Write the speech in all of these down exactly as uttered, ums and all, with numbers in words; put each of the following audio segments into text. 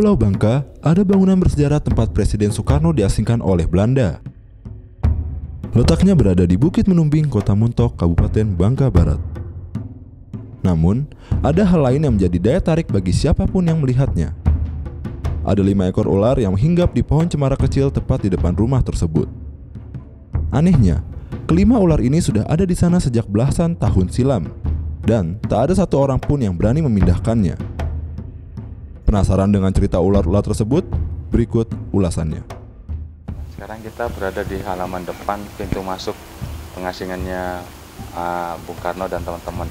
Pulau Bangka ada bangunan bersejarah tempat Presiden Soekarno diasingkan oleh Belanda. Letaknya berada di Bukit Menumbing, Kota Muntok, Kabupaten Bangka Barat. Namun, ada hal lain yang menjadi daya tarik bagi siapapun yang melihatnya. Ada lima ekor ular yang hinggap di pohon cemara kecil tepat di depan rumah tersebut. Anehnya, kelima ular ini sudah ada di sana sejak belasan tahun silam, dan tak ada satu orang pun yang berani memindahkannya. Penasaran dengan cerita ular-ular tersebut? Berikut ulasannya. Sekarang kita berada di halaman depan pintu masuk pengasingannya uh, Bung Karno dan teman-teman.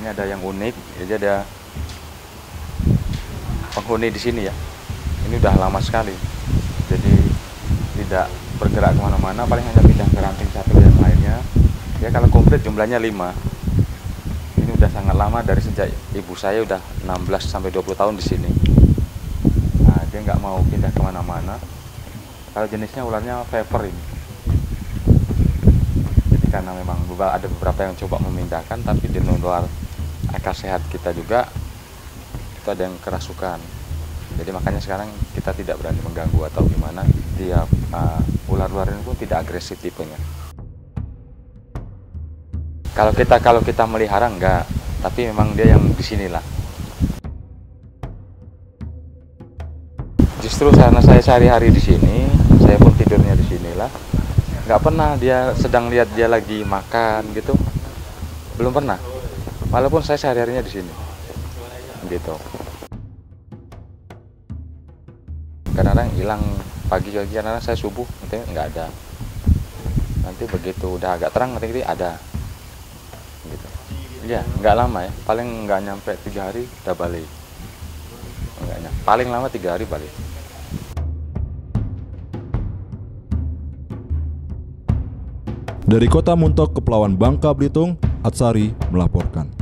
Ini ada yang unik, jadi ada penghuni di sini ya. Ini udah lama sekali, jadi tidak bergerak kemana-mana, paling hanya pindah ke ranting satu dan lainnya. Ya kalau komplit jumlahnya lima. Ini udah sangat lama, dari sejak ibu saya udah enam belas sampai dua puluh tahun di sini. Nah, dia nggak mau pindah kemana-mana. Kalau jenisnya ularnya viper ini. Jadi karena memang ada beberapa yang coba memindahkan, tapi di luar akal sehat kita juga itu ada yang kerasukan. Jadi makanya sekarang kita tidak berani mengganggu atau gimana. Dia uh, ular-ular ini pun tidak agresif tipenya. Kalau kita kalau kita melihara enggak, tapi memang dia yang di sinilah. Justru karena saya sehari-hari di sini, saya pun tidurnya di sinilah. Enggak pernah dia sedang lihat dia lagi makan gitu. Belum pernah. Walaupun saya sehari-harinya di sini. Gitu. Kadang-kadang hilang pagi lagi, kadang-kadang saya subuh nanti nggak ada, nanti begitu udah agak terang nanti ada gitu. Iya, nggak lama ya, paling nggak nyampe tiga hari udah balik. Enggaknya paling lama tiga hari balik. Dari Kota Muntok, Kepulauan Bangka Belitung, Atsari melaporkan.